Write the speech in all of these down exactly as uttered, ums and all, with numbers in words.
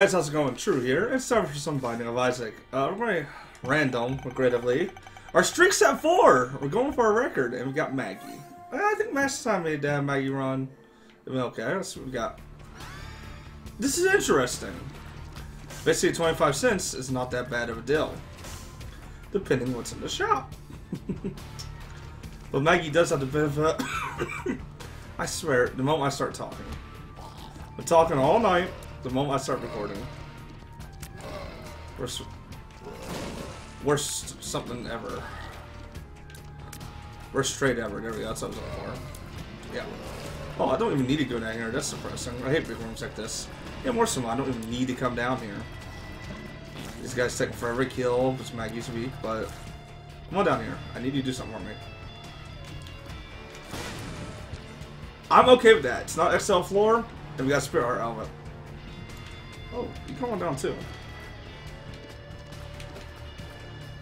Guys, how's it going? True here. It's time for some Binding of Isaac. Uh, we're going random, regrettably. Our streak's at four! We're going for a record, and we got Maggie. I think last time we did uh, Maggie run. Okay, that's what we got. This is interesting. Basically, twenty-five cents is not that bad of a deal, depending what's in the shop. But Maggie does have to benefit. I swear, the moment I start talking. I'm talking all night. The moment I start recording, worst, worst something ever, worst trade ever. There we go. That's what I was looking for. Yeah. Oh, I don't even need to go down here. That's depressing. I hate big rooms like this. Yeah, more so. I don't even need to come down here. These guys taking forever to kill. It's Maggie's weak, but come on down here. I need you to do something for me. I'm okay with that. It's not X L floor, and we got Spirit Heart element. Oh, you come on down too.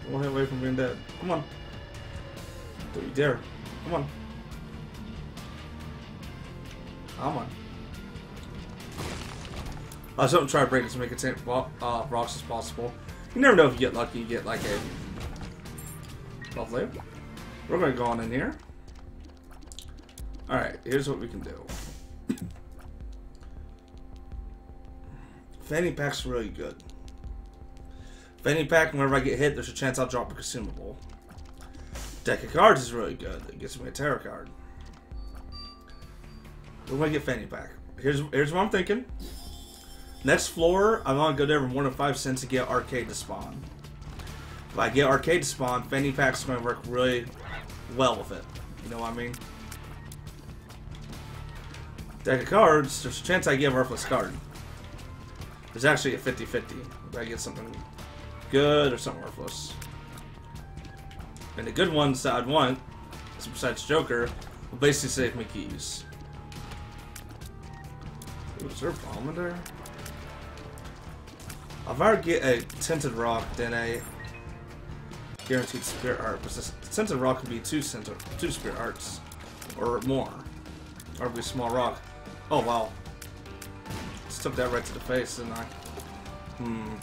One hit away from being dead. Come on. Don't you dare. Come on. Come on. I was hoping to try to break it to make it tank uh, rocks as possible. You never know if you get lucky, you get like a... Lovely. We're going to go on in here. Alright, here's what we can do. Fanny pack's really good. Fanny pack, whenever I get hit, there's a chance I'll drop a consumable. Deck of cards is really good. It gets me a tarot card. We're gonna get fanny pack. Here's here's what I'm thinking. Next floor, I'm gonna go there for more than five cents to get arcade to spawn. If I get arcade to spawn, fanny pack's gonna work really well with it. You know what I mean? Deck of cards, there's a chance I get a worthless card. There's actually a fifty fifty. I get something good or something worthless. And the good ones that I'd want, besides Joker, will basically save my keys. Ooh, is there a bomb in there? If I get a Tinted Rock, then a Guaranteed Spirit Art. But this Tinted Rock could be two, two Spirit Arts. Or more. Or be a small rock. Oh, wow. Took that right to the face, didn't I? Hmm.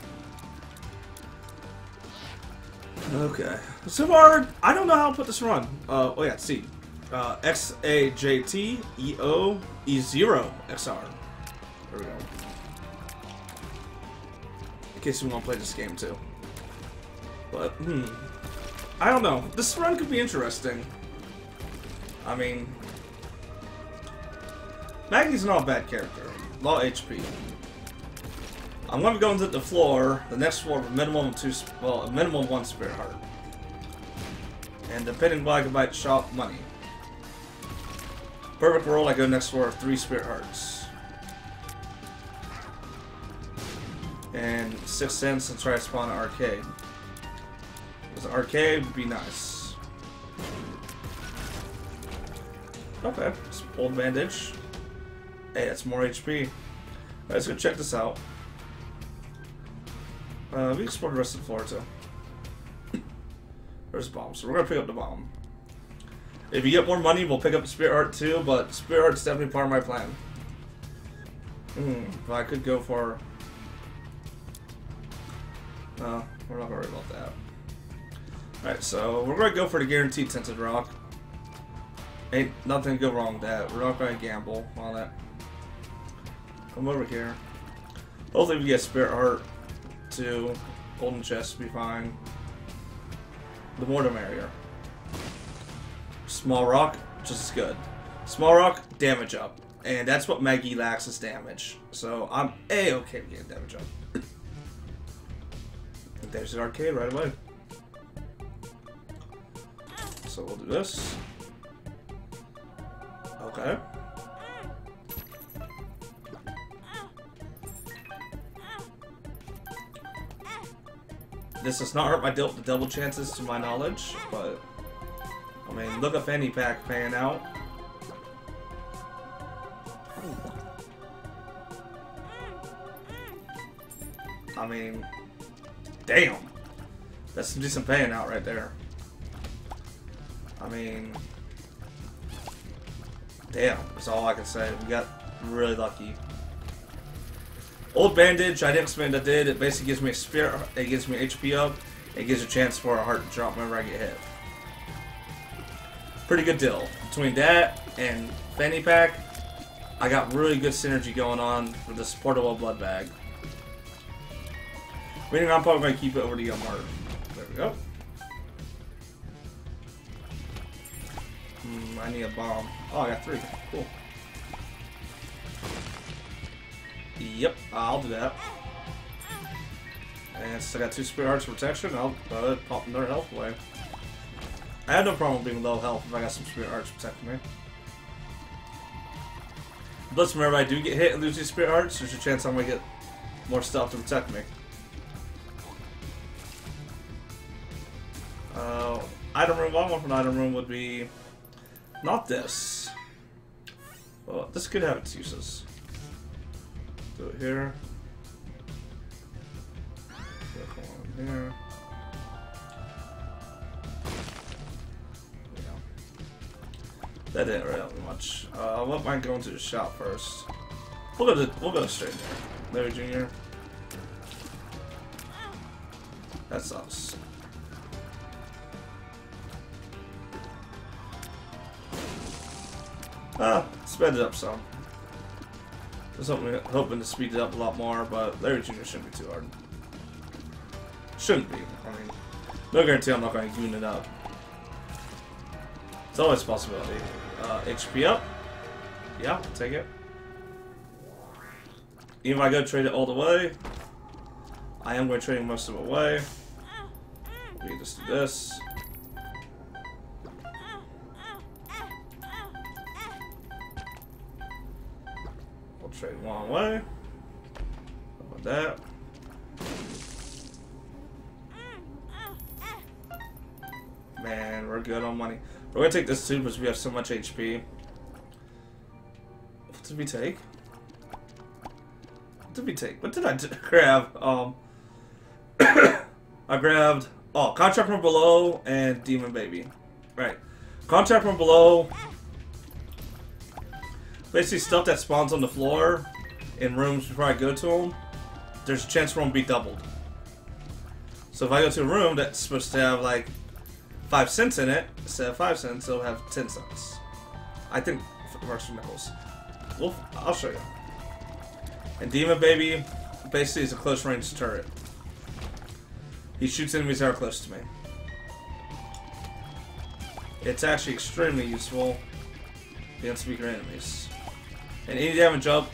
Okay. So far, I don't know how to put this run. Uh, oh yeah, see. Uh, X A J T E O E zero X R. There we go. In case we want to play this game too. But, hmm. I don't know. This run could be interesting. I mean... Maggie's not a bad character. Low H P. I'm gonna be going to the floor, the next floor, with minimum two, well, a minimum one spirit heart, and depending what I can buy at shop, money. Perfect world, I go next floor with three spirit hearts, and six cents and try to spawn an arcade. Because an arcade would be nice. Okay, some old bandage. Hey, that's more H P. Let's go check this out. Uh, we explore the rest of the floor too. There's a bomb, so we're gonna pick up the bomb. If you get more money, we'll pick up the Spirit Heart too, but Spirit Heart's definitely part of my plan. Hmm, but I could go for... Uh, we're not gonna worry about that. Alright, so we're gonna go for the Guaranteed Tinted Rock. Ain't nothing go wrong with that. We're not gonna gamble on that. Come over here. Hopefully we get Spirit Heart to Golden Chest be fine. The more the merrier. Small rock, just as good. Small rock, damage up. And that's what Maggie lacks is damage. So I'm A-okay with getting damage up. There's the arcade right away. So we'll do this. Okay. This does not hurt my deal the double chances to my knowledge, but I mean look up Fanny pack pan out. I mean damn. That's some decent pan out right there. I mean damn, that's all I can say. We got really lucky. Old bandage, I didn't explain what I did. It basically gives me a spirit, it gives me H P up, it gives a chance for a heart to drop whenever I get hit. Pretty good deal. Between that and Fanny pack, I got really good synergy going on for this portable blood bag. Meaning I'm probably going to keep it over to Young Heart. There we go. Mm, I need a bomb. Oh, I got three. Cool. Yep, I'll do that. And so I got two Spirit Hearts for protection. I'll uh, pop another health away. I have no problem being low health if I got some Spirit Hearts protecting me. Plus, whenever I do get hit and lose these Spirit Hearts, there's a chance I'm going to get more stuff to protect me. Uh, item room, what I want from item room would be... Not this. Well, this could have its uses. Do it here. Click on here. Yeah. That didn't really help me much. Uh, what might go into the shop first? We'll go to, we'll go straight there. Larry Junior That's us. Ah, sped it up some. I was hoping, hoping to speed it up a lot more, but Larry Junior shouldn't be too hard. Shouldn't be. I mean, no guarantee I'm not going to goon it up. It's always a possibility. Uh, H P up. Yeah, take it. Even if I go trade it all the way, I am going to trade most of it away. We can just do this. Trade one way. How about that? Man, we're good on money. We're gonna take this too because we have so much H P. What did we take? What did we take? What did I grab? Um, I grabbed oh, Contract from Below and Demon Baby. Right, Contract from Below. Basically, stuff that spawns on the floor in rooms before I go to them, there's a chance for them to be doubled. So if I go to a room that's supposed to have like five cents in it, instead of five cents, it'll have ten cents. I think it works for nickels. Well, I'll show you. And Demon Baby basically is a close range turret. He shoots enemies that are close to me. It's actually extremely useful against weaker enemies. And any damage up,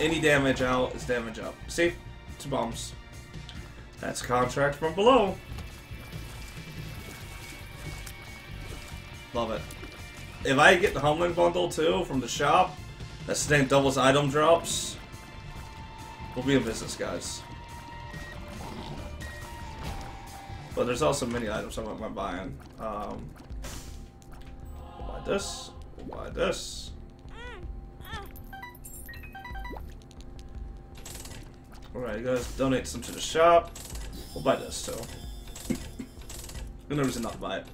any damage out is damage up. See? Two bombs. That's Contract from Below. Love it. If I get the Homeland Bundle too from the shop, that's the thing, doubles item drops. We'll be in business, guys. But there's also many items I want my buying. Um, buy this. We'll buy this. Alright, guys, donate some to the shop. We'll buy this, so. There's no reason not to buy it.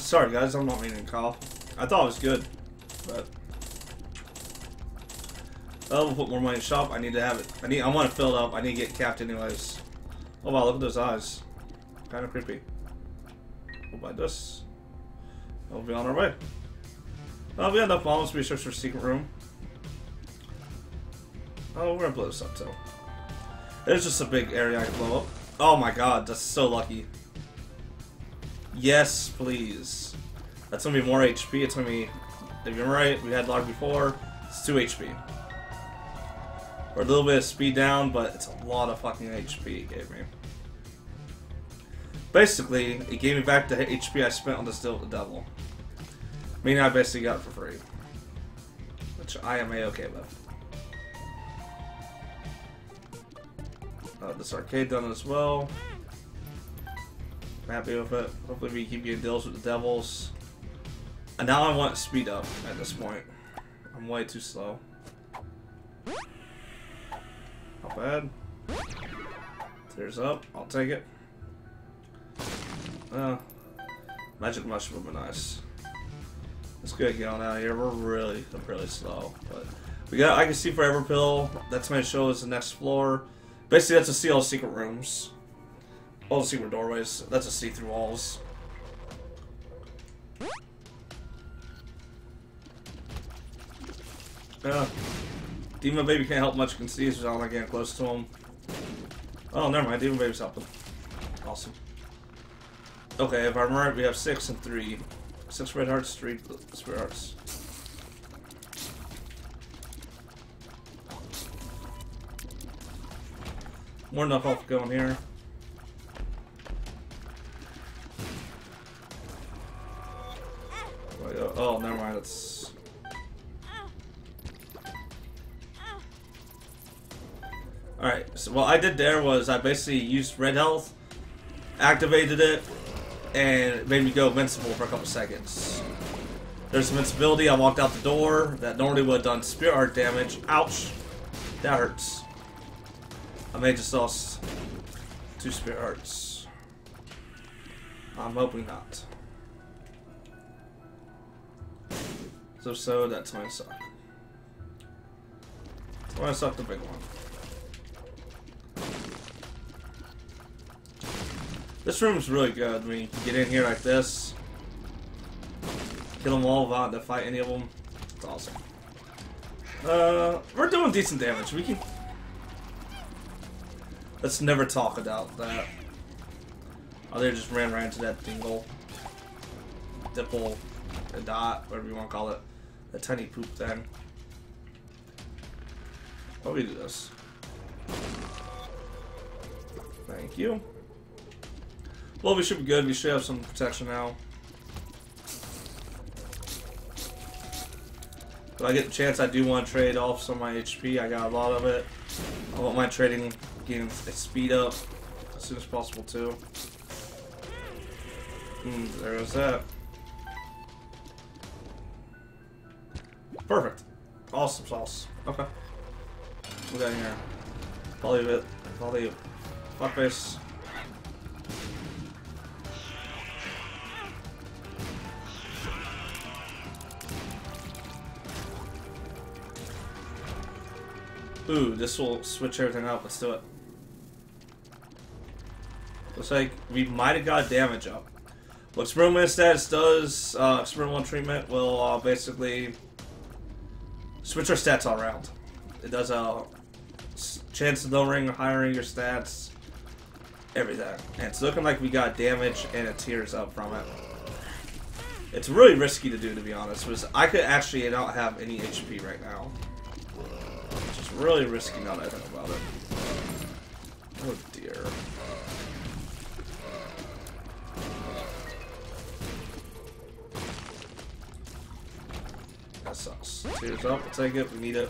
Sorry, guys, I'm not meaning to cough. I thought it was good, but. Oh, we'll put more money in the shop. I need to have it. I need. I want to fill it up. I need to get capped, anyways. Oh, wow, look at those eyes. Kind of creepy. We'll buy this. We'll be on our way. Oh, we have enough bombs. We search for a secret room. Oh, we're gonna blow this up too. There's just a big area I can blow up. Oh my god, that's so lucky. Yes, please. That's gonna be more H P. It's gonna be. If you're right, we had log before. It's two H P. Or a little bit of speed down, but it's a lot of fucking H P it gave me. Basically, it gave me back the H P I spent on this deal with the devil. Meaning I basically got it for free. Which I am A-okay with. Uh, this arcade done as well. I'm happy with it. Hopefully we keep getting deals with the devils. And now I want speed up at this point. I'm way too slow. Not bad. Tears up. I'll take it. Uh, magic mushroom would be nice. Let's go get on out of here. We're really, really slow. But we got I Can See Forever Pill. That's my show is the next floor. Basically, that's to see all the secret rooms. All the secret doorways. That's to see through walls. Yeah. Demon Baby can't help much. You can see it's not like getting close to him. Oh, never mind. Demon Baby's helping. Awesome. Okay, if I'm right, we have six and three. Six red hearts, three spirit hearts. More than enough health going here. Oh, never mind. It's. Alright, so what I did there was I basically used red health, activated it, and it made me go invincible for a couple seconds. There's invincibility, I walked out the door, that normally would have done spirit heart damage. Ouch! That hurts. I may just lost two spirit hearts. I'm hoping not. So, so that's gonna suck. That's gonna suck the big one. This room's really good. I mean, you can get in here like this, kill them all without to fight any of them. It's awesome. Uh, we're doing decent damage. We can. Let's never talk about that. Oh, they just ran right into that dingle, dipple, a dot, whatever you want to call it, a tiny poop thing. Why do we do this? Thank you. Well, we should be good. We should have some protection now. If I get the chance, I do want to trade off some of my H P. I got a lot of it. I want my trading game speed up as soon as possible, too. Mm, there goes that. Perfect. Awesome sauce. Okay. What we got here? Probably a bit. Probably a fuckface. Ooh, this will switch everything up. Let's do it. Looks like we might have got damage up. Well, experimental status does. Uh, experimental treatment will uh, basically switch our stats all around. It does a uh, chance of lowering or hiring your stats. Everything. And it's looking like we got damage and it tears up from it. It's really risky to do, to be honest. Because I could actually not have any H P right now. Really risky now that I think about it. Oh dear. That sucks. Tears up, we'll take it, we need it.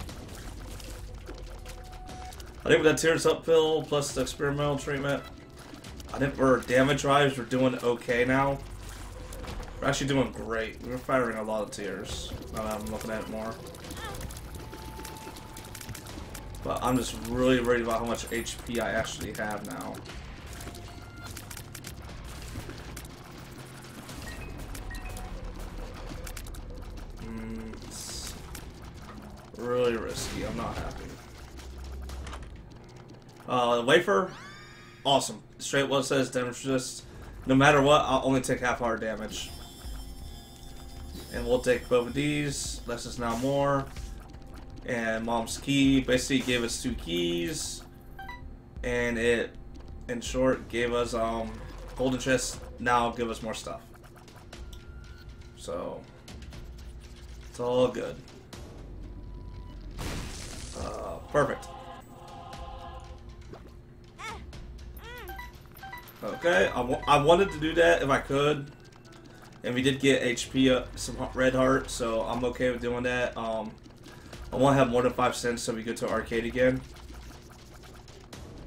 I think with that tears up pill plus the experimental treatment, I think we're damage drives, we're doing okay now. We're actually doing great. We're firing a lot of tears. Now that I'm looking at it more. But I'm just really worried about how much H P I actually have now. Mm, it's really risky. I'm not happy. Uh, Wafer? Awesome. Straight what it says, damage resist. No matter what, I'll only take half our damage. And we'll take both of these. Less is now more. And mom's key basically gave us two keys, and it, in short, gave us um golden chest. Now give us more stuff. So it's all good. Uh, perfect. Okay, I, w I wanted to do that if I could, and we did get H P uh, some red heart, so I'm okay with doing that. Um. I want to have more than five cents so we go to arcade again.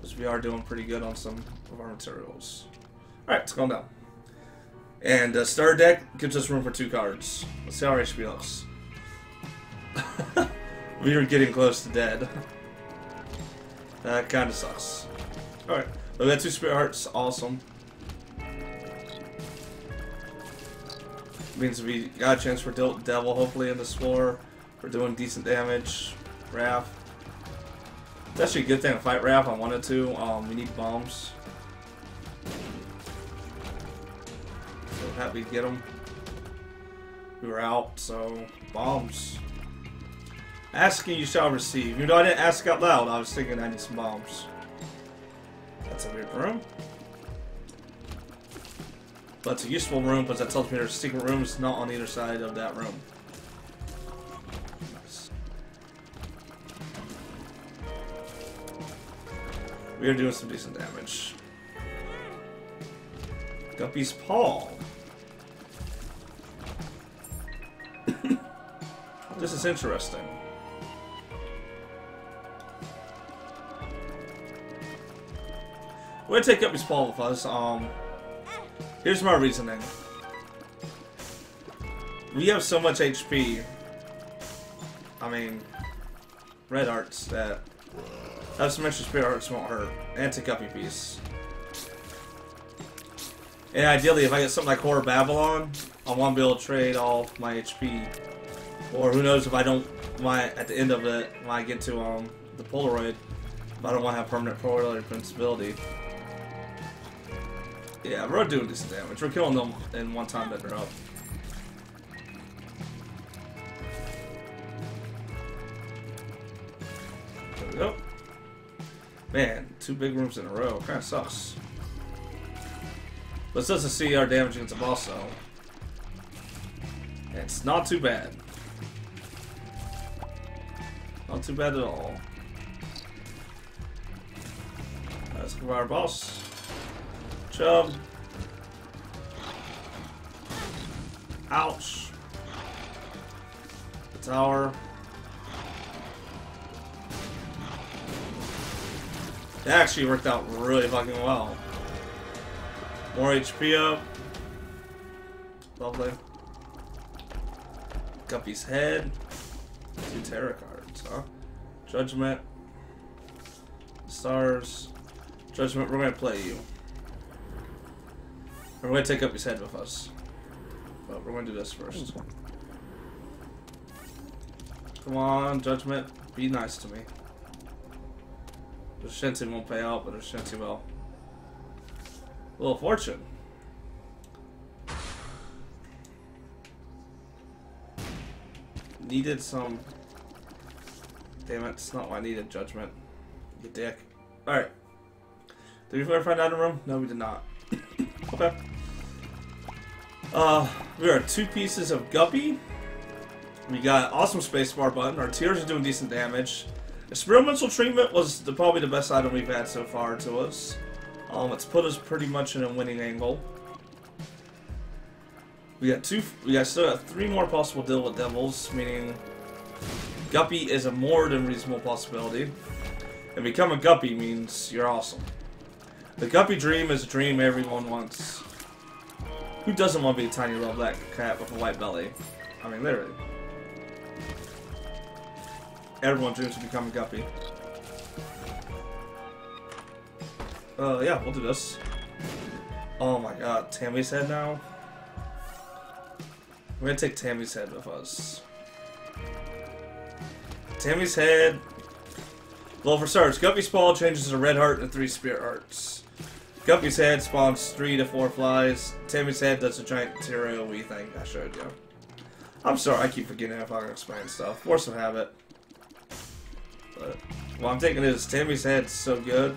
Because we are doing pretty good on some of our materials. Alright, let's go down. And uh, Star Deck gives us room for two cards. Let's see how our H P looks. We are getting close to dead. That kind of sucks. Alright, we got two Spirit Hearts. Awesome. means we got a chance for Devil, hopefully, in this floor. We're doing decent damage. Raph. It's actually a good thing to fight Raph. I wanted to. Um, we need bombs. So happy to get them. We were out, so bombs. Asking you shall receive. Even though I didn't ask out loud, I was thinking I need some bombs. That's a weird room. But it's a useful room, but that tells me there's secret rooms not on either side of that room. Nice. We are doing some decent damage. Guppy's Paw. This is interesting. We're gonna take Guppy's Paw with us. Um, here's my reasoning. We have so much H P. I mean, red hearts that have some extra spirit hearts won't hurt. And it's a Guppy piece. And ideally, if I get something like Horror Babylon, I want to be able to trade all my H P. Or who knows if I don't, my at the end of it, when I get to um the Polaroid, if I don't want to have permanent Polaroid invincibility. Yeah, we're doing decent damage. We're killing them in one time that they're up. There we go. Man, two big rooms in a row. Kind of sucks. But it doesn't see our damage against them also. It's not too bad. Not too bad at all. Let's go by our boss. Chub. Ouch. The tower. That actually worked out really fucking well. More H P up. Lovely. Guppy's head. Two tarot cards, huh? Judgment. Stars. Judgment, we're gonna play you. We're gonna take Guppy's head with us. But we're gonna do this first. Come on, Judgment. Be nice to me. The Shinty won't pay out, but the Shinty will. A little fortune. Needed some. Damn it, it's not what I needed, Judgment. You dick. Alright. Did we ever find out in the room? No, we did not. Okay. Uh, we are two pieces of Guppy. We got an awesome spacebar button. Our tears are doing decent damage. Experimental treatment was the, probably the best item we've had so far to us. Um, it's put us pretty much in a winning angle. We got two. We got still got three more possible deal with devils, meaning Guppy is a more than reasonable possibility. And become a Guppy means you're awesome. The Guppy dream is a dream everyone wants. Who doesn't want to be a tiny little black cat with a white belly? I mean, literally. Everyone dreams of becoming Guppy. Uh, yeah, we'll do this. Oh my god, Tammy's head now? We're gonna take Tammy's head with us. Tammy's head. Well, for starters, Guppy's Paw changes to red heart and three spirit hearts. Guppy's head spawns three to four flies. Tammy's head does a giant tear-o-wee thing I showed you. I'm sorry, I keep forgetting if I can explain stuff. Force of habit. But what I'm thinking is Tammy's head's so good.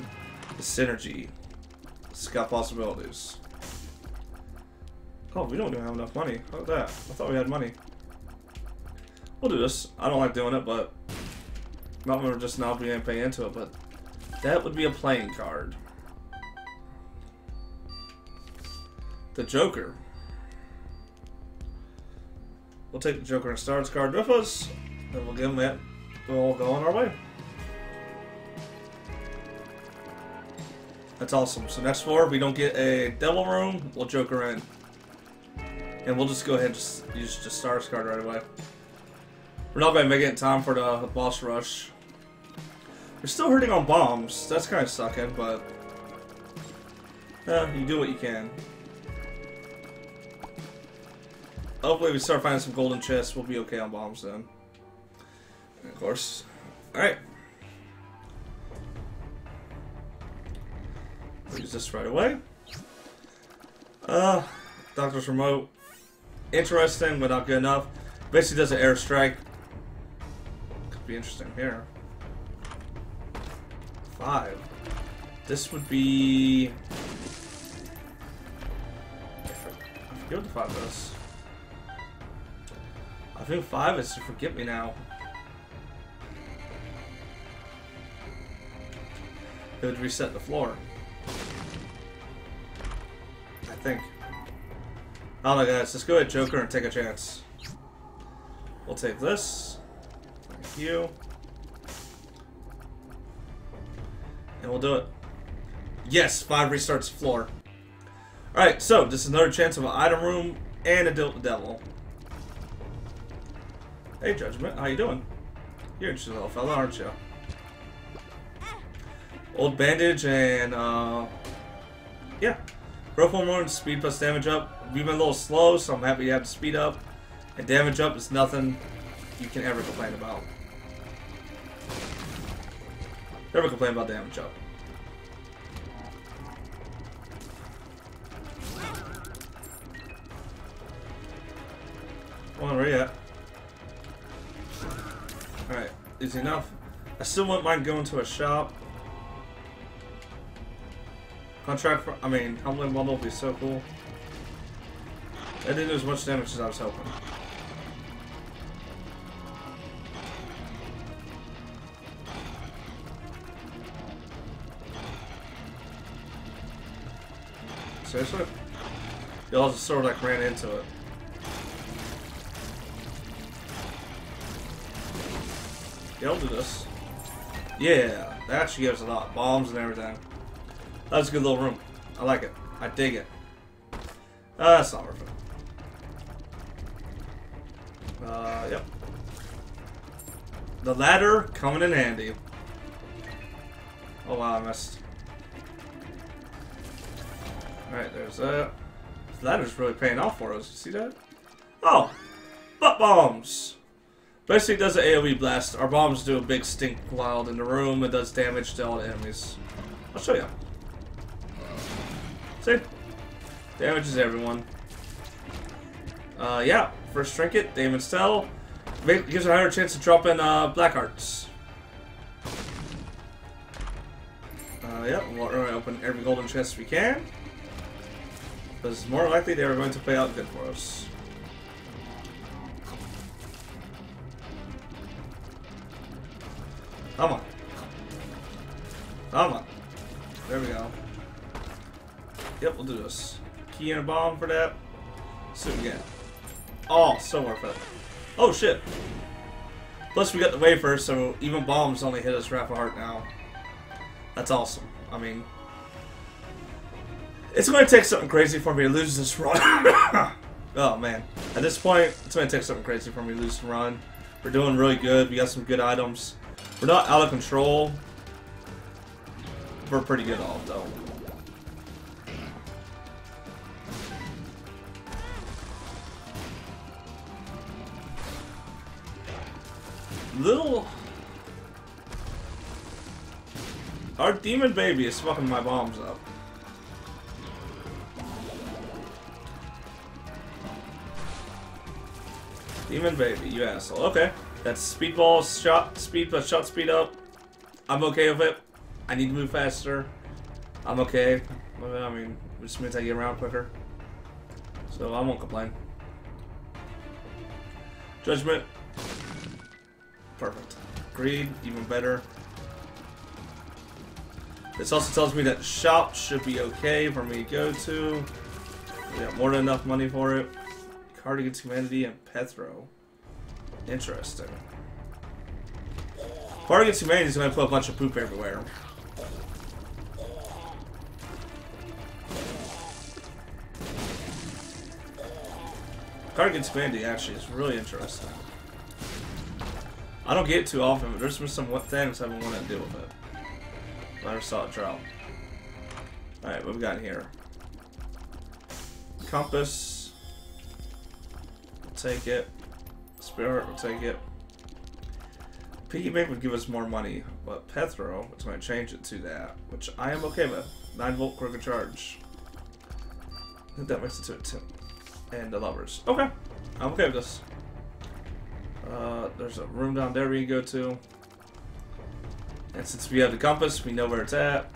The synergy. It's got possibilities. Oh, we don't even have enough money. How about that? I thought we had money. We'll do this. I don't like doing it, but not when we're just not being paid into it, but that would be a playing card. The Joker. We'll take the Joker and Stars card with us, and we'll give him that. We'll go on our way. That's awesome. So next floor, if we don't get a Devil room, we'll Joker in. And we'll just go ahead and just use the Stars card right away. We're not going to make it in time for the boss rush. We're still hurting on bombs. That's kind of sucking, but eh, you do what you can. Hopefully we start finding some golden chests. We'll be okay on bombs then. And of course. Alright. Use this right away. Uh, Doctor's remote. Interesting, but not good enough. Basically does an air strike. Could be interesting here. Five. This would be... I forget what the five is. I think five is to forget me now. It would reset the floor. I think. I don't know, guys. Let's go ahead, Joker, and take a chance. We'll take this. Thank you. And we'll do it. Yes, five restarts the floor. Alright, so this is another chance of an item room and a deal with the devil. Hey, Judgment, how you doing? You're interested in a fella, aren't you? Old bandage and, uh... yeah. Growth hormone, speed plus damage up. We've been a little slow, so I'm happy you have to speed up. And damage up is nothing you can ever complain about. Never complain about damage up. Come on, where are you at? Alright, easy enough. I still wouldn't mind going to a shop. Contract for, I mean, Humbling Bundle would be so cool. I didn't do as much damage as I was hoping. Seriously? Y'all just sort of like ran into it. Yeah, I'll do this. Yeah, that actually gives a lot. Bombs and everything. That was a good little room. I like it. I dig it. Uh, that's not worth it. Uh, yep. The ladder coming in handy. Oh wow, I missed. Alright, there's that. The ladder's really paying off for us. You see that? Oh! Butt bombs! Basically does an AoE blast. Our bombs do a big stink cloud in the room. It does damage to all the enemies. I'll show you. See? Damages everyone. Uh, yeah. First trinket, Damon's Tail. Make, gives a higher chance of dropping uh, black hearts. Uh, yeah, we'll open every golden chest we can. Because it's more likely they are going to play out good for us. Come on. Come on. There we go. Yep, we'll do this. Key and a bomb for that. See what we get. Oh, so worth it. Oh, shit. Plus, we got the wafer, so even bombs only hit us right for heart now. That's awesome. I mean, it's going to take something crazy for me to lose this run. Oh, man. At this point, it's going to take something crazy for me to lose the run. We're doing really good. We got some good items. We're not out of control. We're pretty good off, though. Little... Our Demon Baby is fucking my bombs up. Demon Baby, you asshole. Okay. That's speedball, shot, speed plus shot speed up. I'm okay with it. I need to move faster. I'm okay. I mean, it just means I get around quicker. So I won't complain. Judgment. Perfect. Greed, even better. This also tells me that shop should be okay for me to go to. We got more than enough money for it. Card Against Humanity and Petro. Interesting. Card Against Humanity is going to put a bunch of poop everywhere. Card Against Humanity actually is really interesting. I don't get it too often, but there's been some things I've been wanting to deal with it. I never saw it drop. Alright, what we got here? Compass. take it. Spirit Heart will take it. Piggy Bank would give us more money, but Petro is going to change it to that, which I am okay with. nine volt quicker charge. I think that makes it to a ten. And the lovers. Okay. I'm okay with this. Uh, there's a room down there we can go to. And since we have the compass, we know where it's at.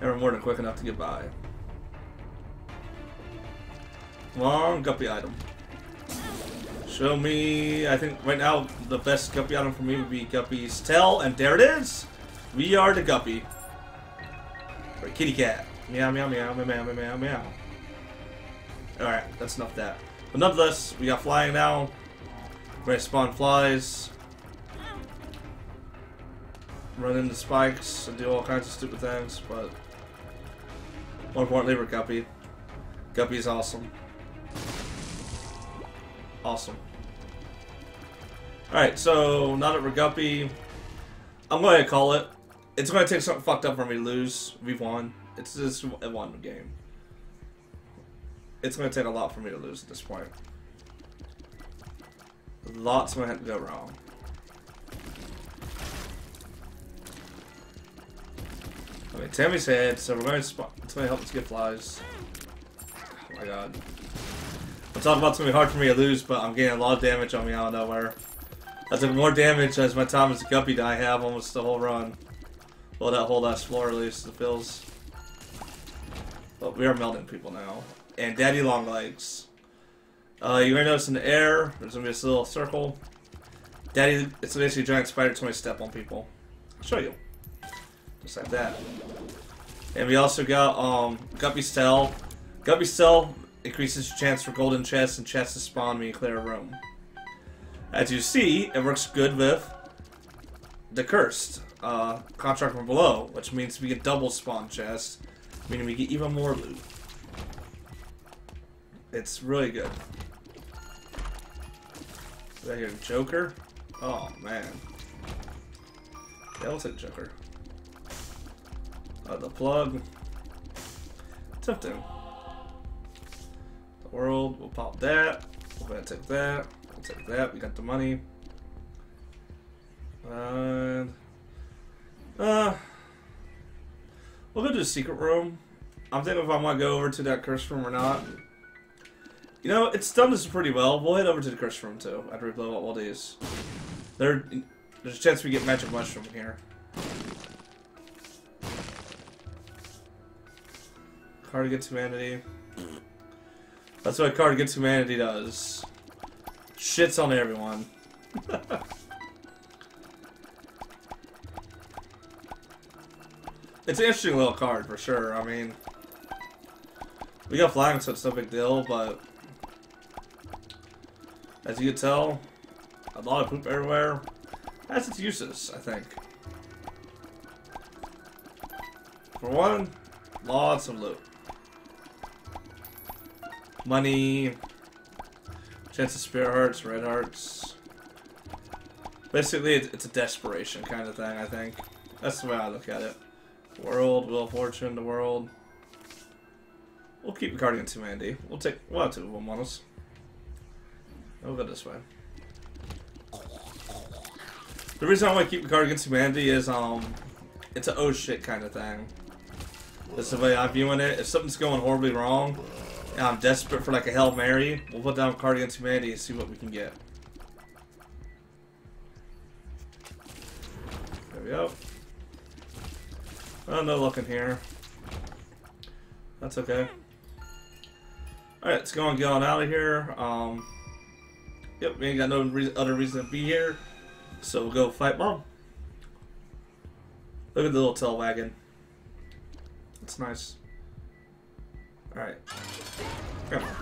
And we're more than quick enough to get by. Long Guppy item. Show me, I think right now the best Guppy item for me would be Guppy's tail, and there it is! We are the Guppy. Or kitty cat. Meow, meow, meow, meow, meow, meow, meow. Alright, that's enough of that. But nonetheless, we got flying now. We're gonna spawn flies. Run into spikes and do all kinds of stupid things, but more importantly, we're Guppy. Guppy is awesome. Awesome. Alright, so now that we're Guppy, I'm going to call it. It's going to take something fucked up for me to lose. We won. It's just a one game. It's going to take a lot for me to lose at this point. Lots going to have to go wrong. I mean, Tammy's head, so we're going to spot. It's going to help us get flies. Oh my god. I'm talking about it's going to be hard for me to lose, but I'm getting a lot of damage on me out of nowhere. I took more damage as my time as a Guppy that I have almost the whole run. Well, that whole last floor, at least, it feels. But we are melting people now. And Daddy Long Legs. Uh, you're going to notice in the air, there's going to be this little circle. Daddy, it's basically a giant spider trying to step on people. I'll show you. Just like that. And we also got um, Guppy's Tail. Guppy's Tail increases your chance for golden chests and chests to spawn when you clear a room. As you see, it works good with the Cursed, uh, Contract from Below, which means we get double spawn chests, meaning we get even more loot. It's really good. Did I hear Joker? Oh, man. Yeah, we'll take Joker. Uh, the plug. Tempting. The world. We'll pop that. We're gonna take that. We'll take that. We got the money. And. Uh. We'll go to the secret room. I'm thinking if I want to go over to that cursed room or not. You know, it's done this pretty well. We'll head over to the cursed room too after we blow up all these. There, there's a chance we get magic mushroom here. Card Against Humanity. That's what Card Against Humanity does. Shits on everyone. It's an interesting little card for sure. I mean, we got flying, so it's no big deal, but as you can tell, a lot of poop everywhere. That's its uses, I think. For one, lots of loot. Money, chance of spirit hearts, red hearts. Basically, it's a desperation kind of thing, I think. That's the way I look at it. World, Wheel of Fortune, the world. We'll keep the Card Against Humanity. We'll take, we'll have two of them on us. We'll go this way. The reason I want to keep the Card Against Humanity is, um, it's an oh shit kind of thing. That's the way I'm viewing it. If something's going horribly wrong, and I'm desperate for like a Hail Mary, we'll put down Card Against Humanity and see what we can get. There we go. Oh, no luck in here. That's okay. Alright, let's go and get on out of here. Um, yep, we ain't got no re other reason to be here. So we'll go fight Mom. Look at the little tail wagon. That's nice. Alright. Come on.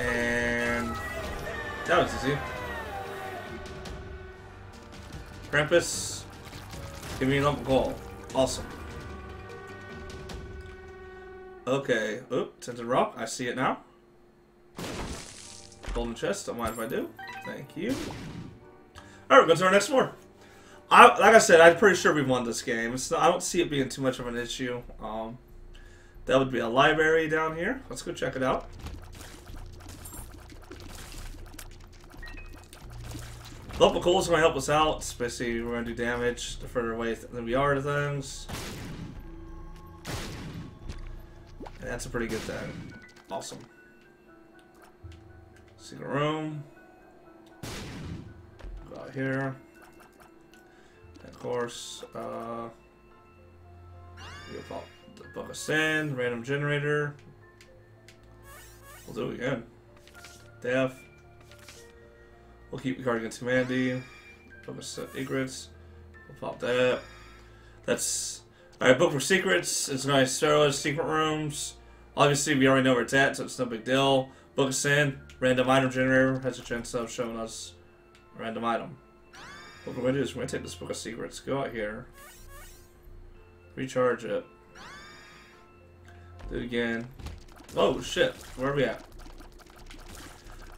And that was easy. Krampus, give me a lump of gold. Awesome. Okay. Oop, Tinted Rock. I see it now. Golden chest. Don't mind if I do. Thank you. Alright, we'll go to our next floor. I, like I said, I'm pretty sure we won this game. It's not, I don't see it being too much of an issue. Um, That would be a library down here. Let's go check it out. Local coals gonna help us out. Basically, we're gonna do damage the further away than we are to things. And that's a pretty good thing. Awesome. Secret room. Go out here. And of course, uh, the Book of Sand, random generator. We'll do it again. Death. We'll keep the Card Against Humanity. Book of Secrets. We'll pop that. That's... Alright, Book for Secrets. It's nice. Sterilized secret rooms. Obviously, we already know where it's at, so it's no big deal. Book of Sand. Random item generator has a chance of showing us a random item. What we're going to do is we're going to take this Book of Secrets. Go out here. Recharge it. Do it again. Oh, shit. Where are we at?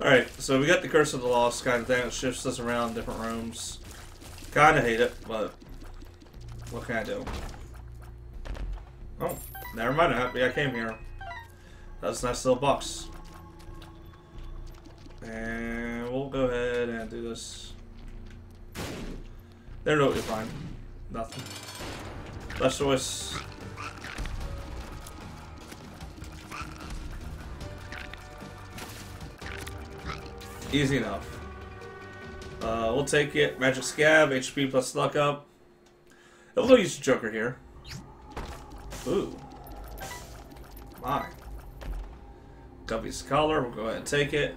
Alright, so we got the Curse of the Lost kind of thing. It shifts us around different rooms. Kinda hate it, but what can I do? Oh, never mind. Happy I came here. That's a nice little box. And we'll go ahead and do this. There, no, you're fine. Nothing. Last choice. Easy enough. Uh, we'll take it. Magic Scab, H P plus luck up. We'll go use Joker here. Ooh. My. Guppy's collar, we'll go ahead and take it.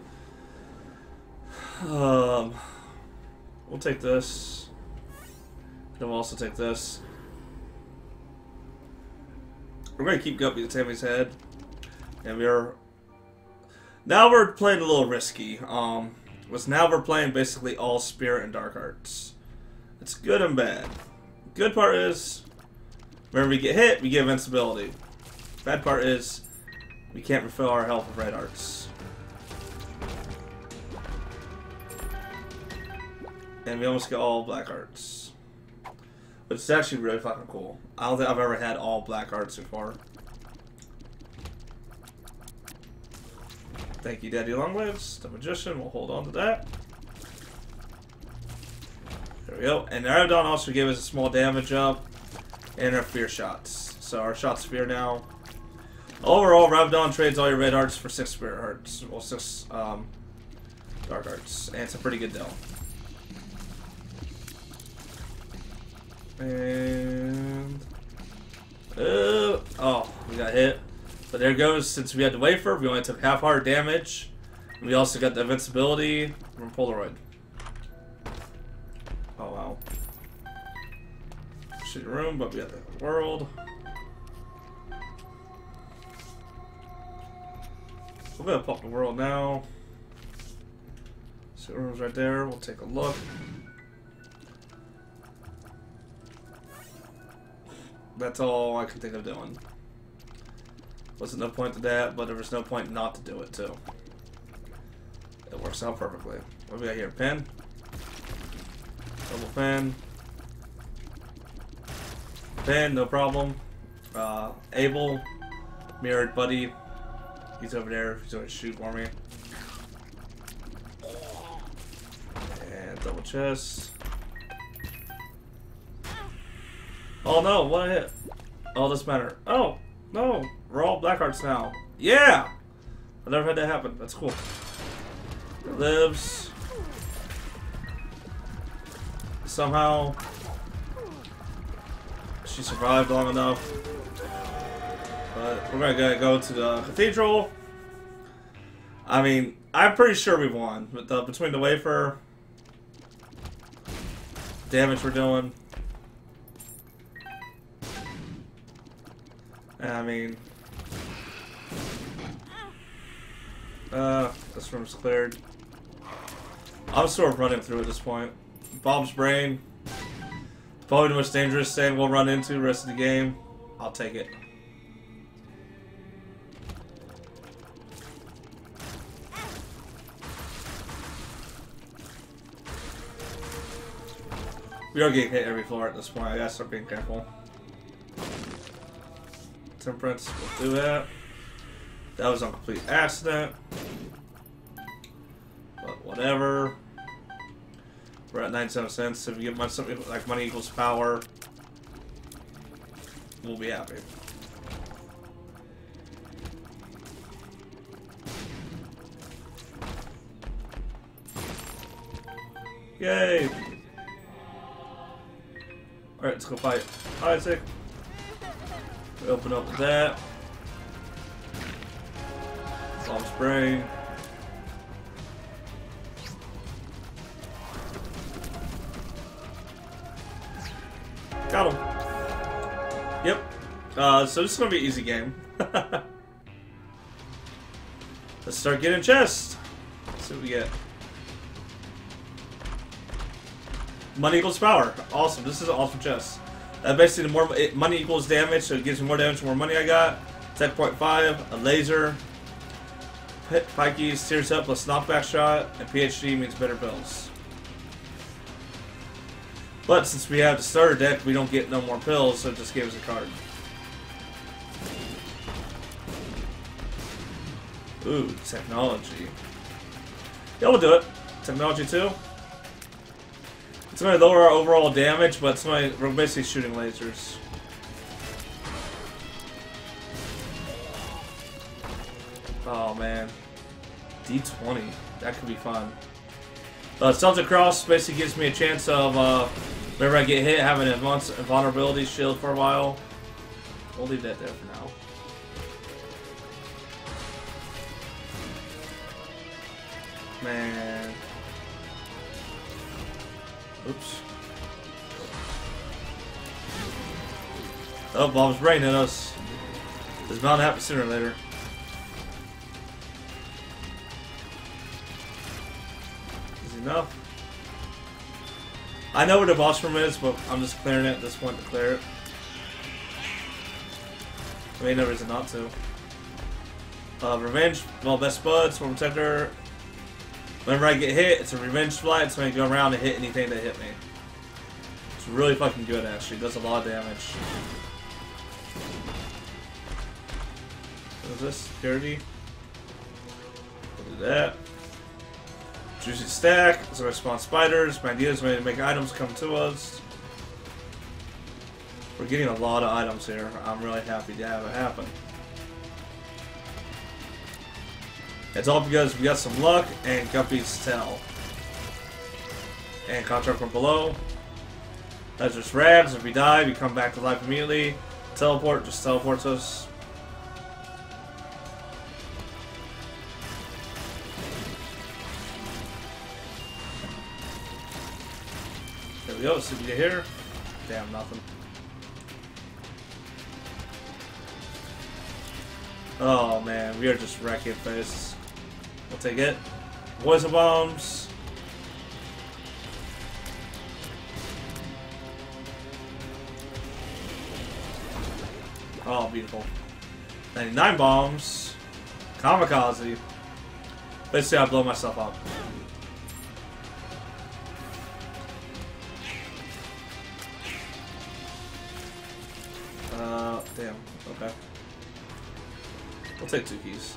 Um, we'll take this. Then we'll also take this. We're going to keep Guppy to Tammy's head. And we are... Now we're playing a little risky. Um, was now we're playing basically all Spirit and Dark Arts. It's good and bad. Good part is, whenever we get hit, we get invincibility. Bad part is, we can't refill our health with Red Arts. And we almost get all Black Arts. Which is actually really fucking cool. I don't think I've ever had all Black Arts so far. Thank you, Daddy Long Lives. The Magician, we'll hold on to that. There we go. And Ravdon also gave us a small damage up and our fear shots. So our shots fear now. Overall, Ravdon trades all your red hearts for six spirit hearts. Well, six um, dark hearts. And it's a pretty good deal. And... Uh, oh, we got hit. But there goes, since we had the wafer, we only took half our damage. We also got the invincibility from Polaroid. Oh wow. Shitty room, but we got the world. We're gonna pop the world now. Secret room's right there, we'll take a look. That's all I can think of doing. Wasn't no point to that, but there was no point not to do it, too. It works out perfectly. What do we got here? Pen? Double pen. Pen, no problem. Uh, Abel. Mirrored buddy. He's over there. He's going to shoot for me. And double chest. Oh no, what a hit. Oh, this matter. Oh! No, we're all black hearts now. Yeah! I never had that happen. That's cool. It lives. Somehow. She survived long enough. But we're going to go to the cathedral. I mean, I'm pretty sure we won. But the, between the wafer, damage we're doing. I mean, uh, this room's cleared. I'm sort of running through at this point. Bob's brain, probably the most dangerous thing we'll run into the rest of the game. I'll take it. We are getting hit every floor at this point. I gotta start being careful. Temperance, we'll do that. That was on complete accident. But whatever. We're at ninety-seven cents. If we get something like money equals power, we'll be happy. Yay! Alright, let's go fight Isaac. We open up with that. Bomb spray. Got him. Yep. Uh, so this is going to be an easy game. Let's start getting chests. Let's see what we get. Money equals power. Awesome. This is an awesome chest. Uh, basically, the more it, money equals damage, so it gives me more damage the more money I got. ten point five, a laser, pit pikes, tears up, plus knockback shot, and P H D means better pills. But since we have the starter deck, we don't get no more pills, so it just gave us a card. Ooh, technology. Yeah, we'll do it. Technology too. It's going to lower our overall damage, but it's going to, we're basically shooting lasers. Oh man. D twenty. That could be fun. Uh, Celtic Cross basically gives me a chance of, uh, whenever I get hit, having an invulnerability shield for a while. We'll leave that there for now. Man. Oops. Oh, bomb's raining at us. It's bound to happen sooner or later. Is enough. I know where the boss room is, but I'm just clearing it at this point to clear it. There ain't no reason not to. Uh, revenge, well, best bud, swarm protector. Whenever I get hit, it's a revenge flight, so I can go around and hit anything that hit me. It's really fucking good, actually. It does a lot of damage. What is this? Dirty. We'll do that. Juicy stack. So I spawn spiders. My idea is to make items come to us. We're getting a lot of items here. I'm really happy to have it happen. It's all because we got some luck and Guppy's tail. And contract from below. That's just rags. If we die, we come back to life immediately. Teleport just teleports us. There we go. See if we get here. Damn, nothing. Oh man, we are just wrecking face. We'll take it. Poison bombs. Oh, beautiful. ninety-nine bombs. Kamikaze. Basically, I blow myself up. Uh, damn. Okay. I'll take two keys.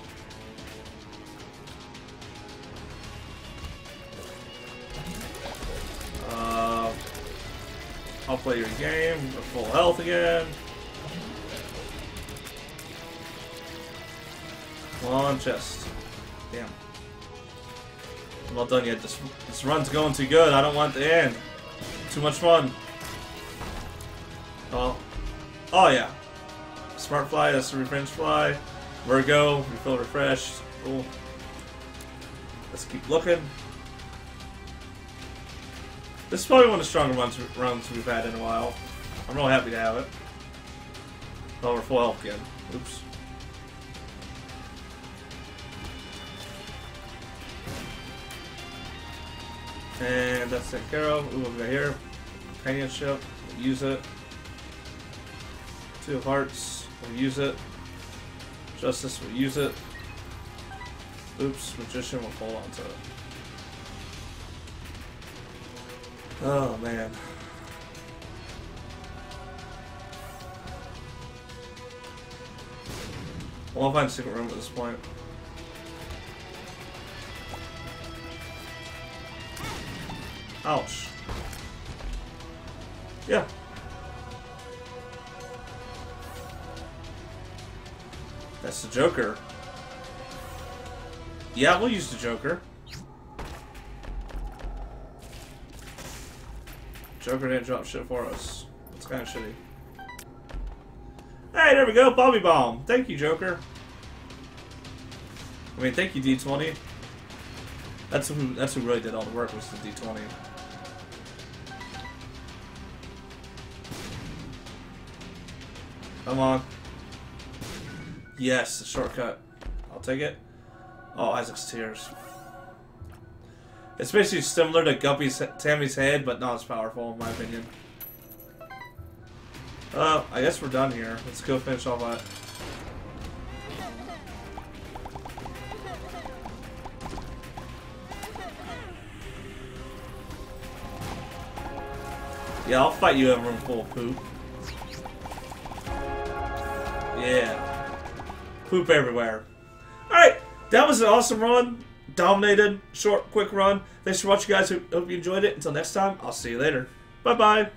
Uh, I'll play your game. We're full health again. Come on, chest. Damn. I'm not done yet. This, this run's going too good. I don't want it to end. Too much fun. Oh. Oh, yeah. Smart fly. That's a revenge fly. Virgo, we feel refreshed. Cool. Let's keep looking. This is probably one of the stronger runs we've had in a while. I'm real happy to have it. Oh, we're full health again. Oops. And that's taken care of. Ooh, over here. Companionship. We'll use it. Two of hearts. We'll use it. Justice will use it. Oops, Magician will hold on to it. Oh man. Well, I'll find a secret room at this point. Ouch. Yeah. That's the Joker. Yeah, we'll use the Joker. Joker didn't drop shit for us. That's kind of shitty. Hey, there we go, Bobby Bomb. Thank you, Joker. I mean, thank you, D twenty. That's who. That's who really did all the work, was the D twenty. Come on. Yes, the shortcut. I'll take it. Oh, Isaac's tears. It's basically similar to Guppy's Tammy's head, but not as powerful, in my opinion. Uh, I guess we're done here. Let's go finish all that. Yeah, I'll fight you in a room full of poop. Yeah. Poop everywhere. Alright, that was an awesome run. Dominated, short, quick run. Thanks for watching, guys. Hope you enjoyed it. Until next time, I'll see you later. Bye-bye.